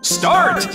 Start!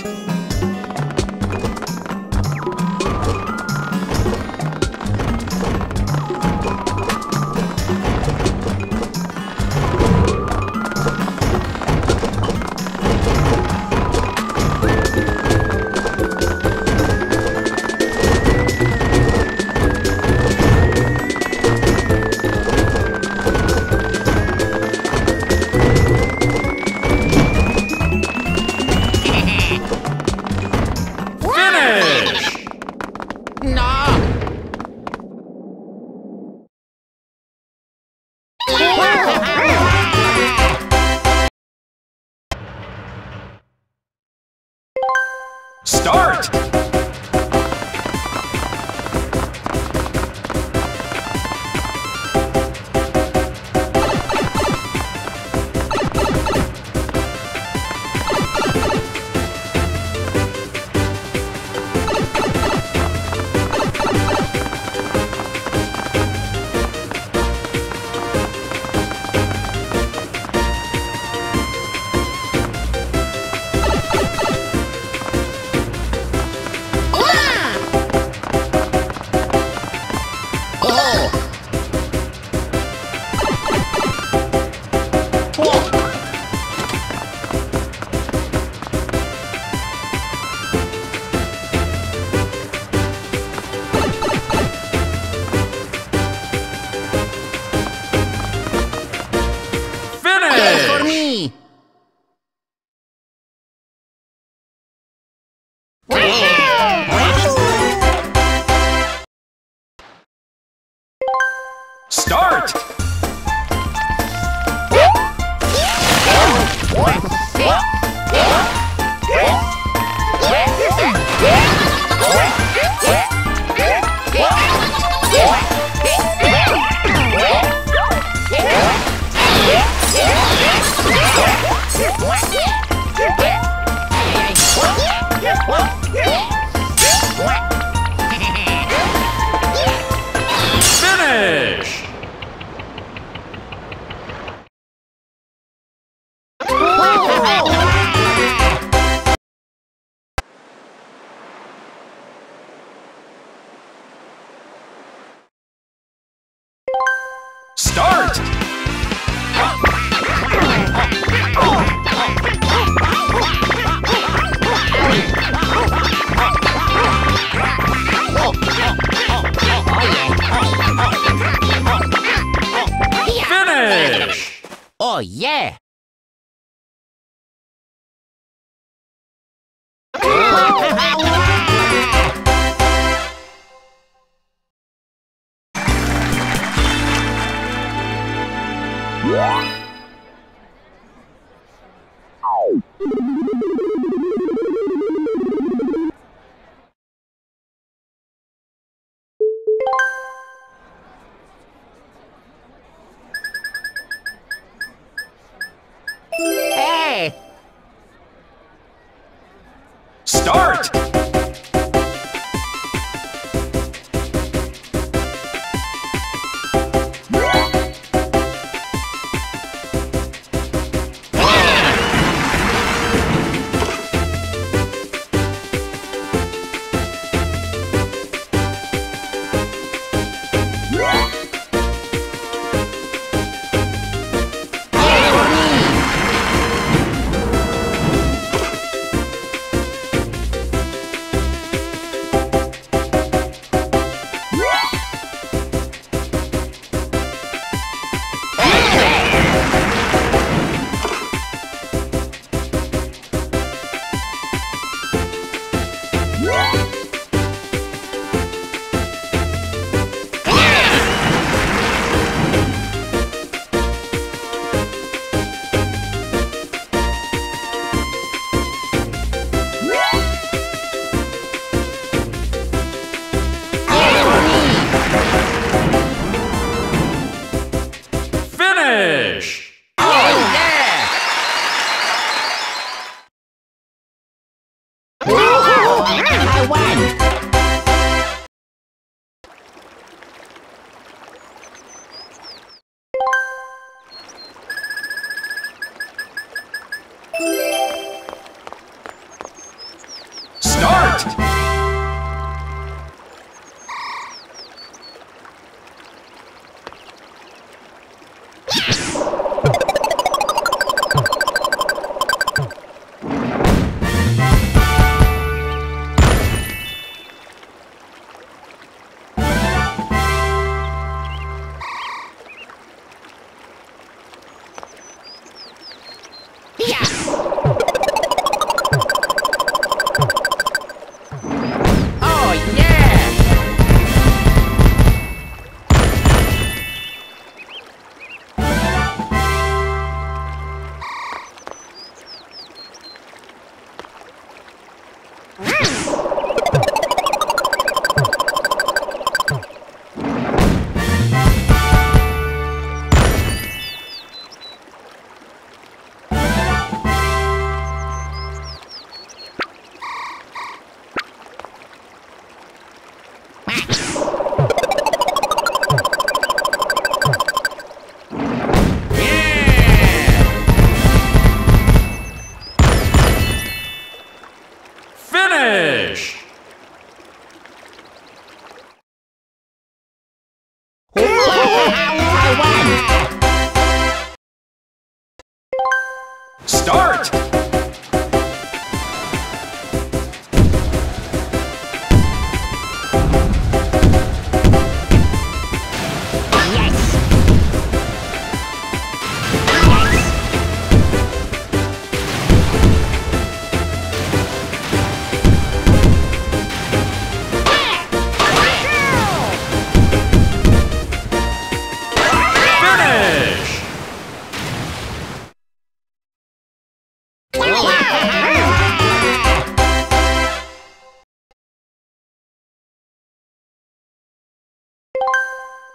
Start!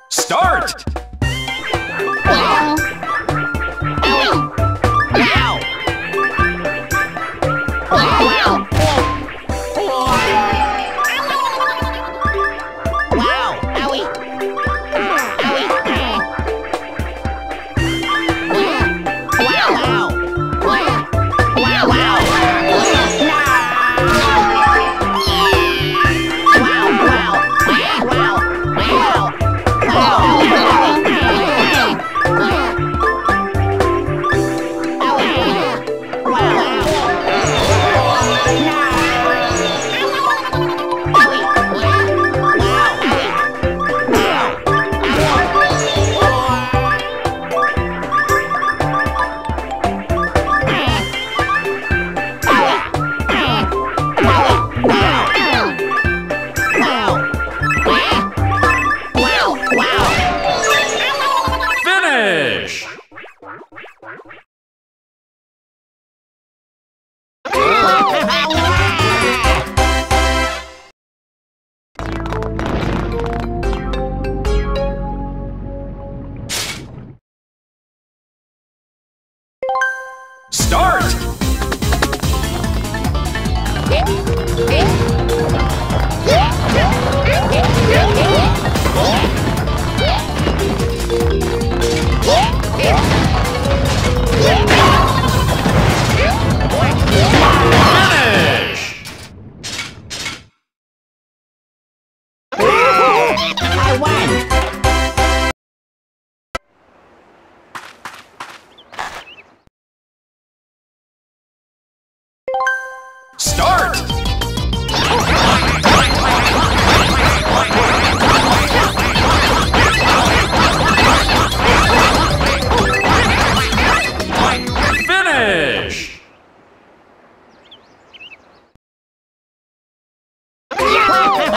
Start! Oh,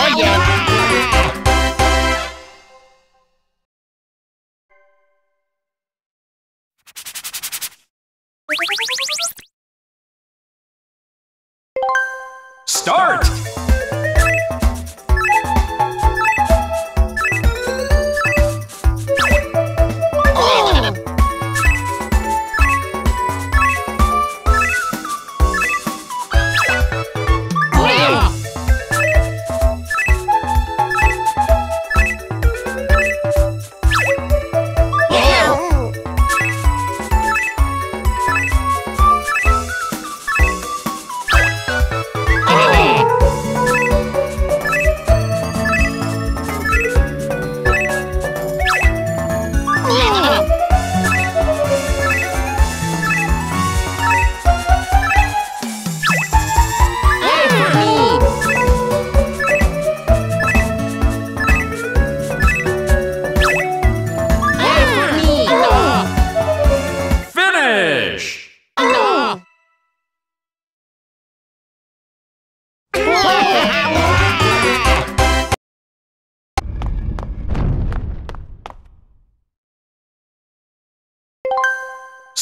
Oh yeah! Start!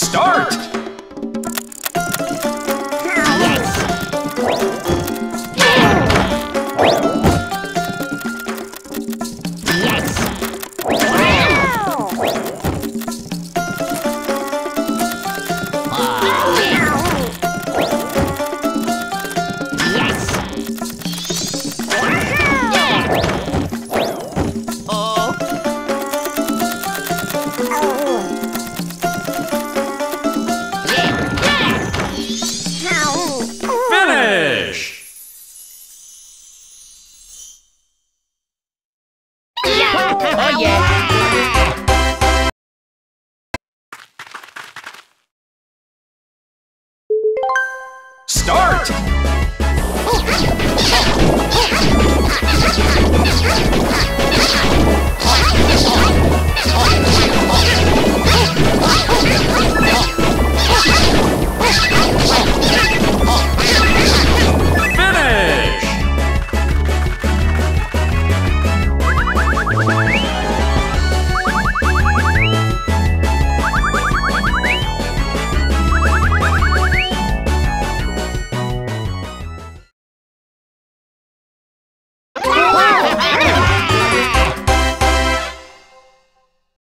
Start! Yeah.